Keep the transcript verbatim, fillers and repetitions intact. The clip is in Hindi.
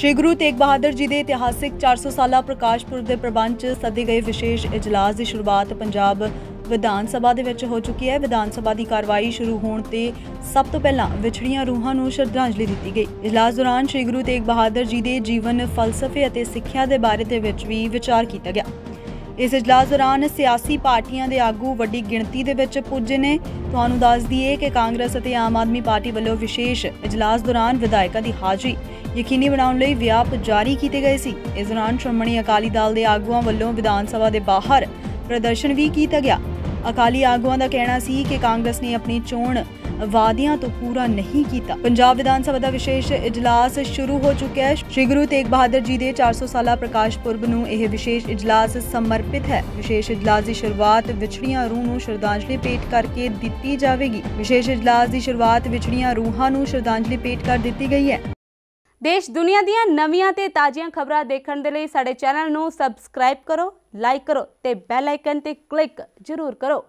श्री गुरु तेग बहादुर जी के इतिहासिक चार सौ साल प्रकाश पुरब के प्रबंध च सदे गए विशेष इजलास की शुरुआत पंजाब विधान सभा दे विच हो चुकी है। विधान सभा की कार्रवाई शुरू होने ते सब तो पहला विछड़ियां रूहां नूं श्रद्धांजलि दी गई। इजलास दौरान श्री गुरु तेग बहादुर जी के जीवन फलसफे और सिक्ख्या के बारे दे विच भी विचार किया गया। इस इजलास दौरान सियासी पार्टियां के आगू वड्डी गिणती दे विच पुज्जे ने। तुहानूं दस दईए कि कांग्रेस और आम आदमी पार्टी वालों विशेष इजलास दौरान विधायकों की हाजिरी यकीनी बनाने लई व्याप जारी किए गए सी। इस दौरान श्रोमणी अकाली दल के आगुआं वल्लों विधान सभा के बाहर प्रदर्शन भी किया गया। अकाली आगुआं का कहना सी कि कांग्रेस ने अपनी चोण वादियां तो पूरा नहीं किया। पंजाब विधान सभा का विशेष इजलास शुरू हो चुका है। श्री गुरु तेग बहादुर जी के चार सौ साल प्रकाश पुरब नूं यह विशेष इजलास समर्पित है। विशेष इजलास की शुरुआत विछड़ियां रूह नूं श्रद्धांजलि भेंट करके दी जाएगी। विशेष इजलास की शुरुआत विछड़ियां रूहां नूं श्रद्धांजलि भेंट कर दी गई है। देश दुनिया दियां नवीआं ते ताज़ियां खबरां देखण दे लई साडे चैनल नूं सबसक्राइब करो, लाइक करो ते बैल आइकन ते क्लिक जरूर करो।